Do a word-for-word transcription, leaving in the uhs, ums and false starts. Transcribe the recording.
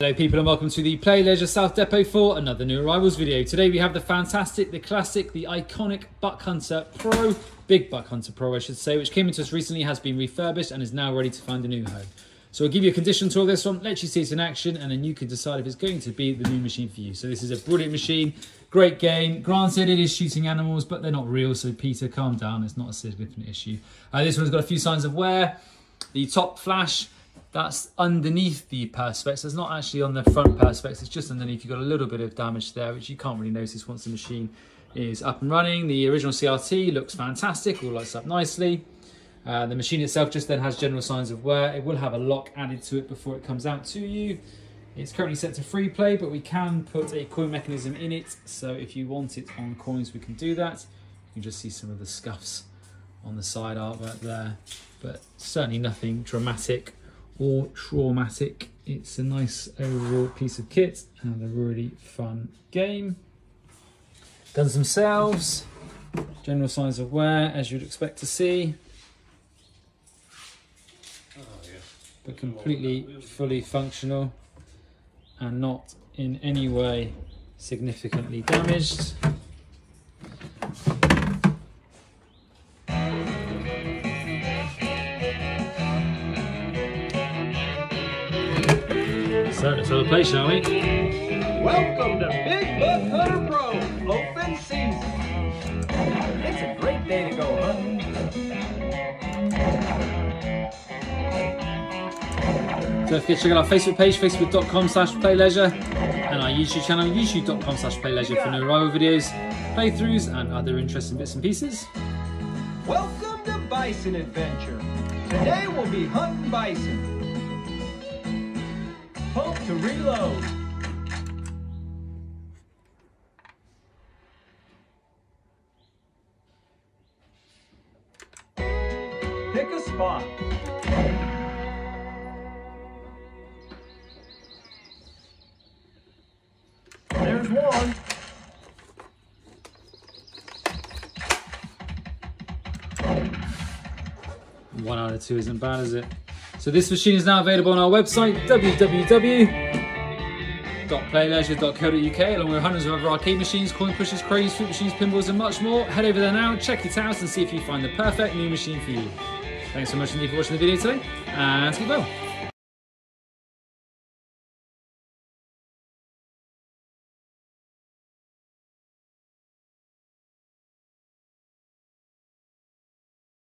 Hello people and welcome to the Play Leisure South Depot for another new arrivals video. Today we have the fantastic, the classic, the iconic Buck Hunter Pro, Big Buck Hunter Pro I should say, which came into us recently, has been refurbished and is now ready to find a new home. So I'll give you a condition tour of this one, let you see it in action, and then you can decide if it's going to be the new machine for you. So this is a brilliant machine, great game. Granted it is shooting animals, but they're not real, so Peter, calm down, it's not a significant issue. Uh, this one's got a few signs of wear. The top flash, that's underneath the perspex, it's not actually on the front perspex, it's just underneath. You've got a little bit of damage there which you can't really notice once the machine is up and running. The original C R T looks fantastic, all lights up nicely. Uh, the machine itself just then has general signs of wear. It will have a lock added to it before it comes out to you. It's currently set to free play, but we can put a coin mechanism in it, so if you want it on coins we can do that. You can just see some of the scuffs on the side artwork there, but certainly nothing dramatic or traumatic. It's a nice overall piece of kit and a really fun game. Guns themselves, general signs of wear as you'd expect to see, but completely fully functional and not in any way significantly damaged. So let's have a play, shall we? Welcome to Big Buck Hunter Pro Open Season. It's a great day to go hunting. Don't forget to check out our Facebook page, facebook.com slash playleisure, and our YouTube channel, youtube.com slash playleisure for new arrival videos, playthroughs, and other interesting bits and pieces. Welcome to Bison Adventure. Today we'll be hunting bison. Pump to reload. Pick a spot. There's one. One out of two isn't bad, is it? So this machine is now available on our website, w w w dot play leisure dot co dot u k, along with hundreds of other arcade machines, coin pushers, cranes, fruit machines, pinballs and much more. Head over there now, check it out and see if you find the perfect new machine for you. Thanks so much indeed for watching the video today, and keep well.